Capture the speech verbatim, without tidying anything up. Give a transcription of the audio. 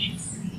peace.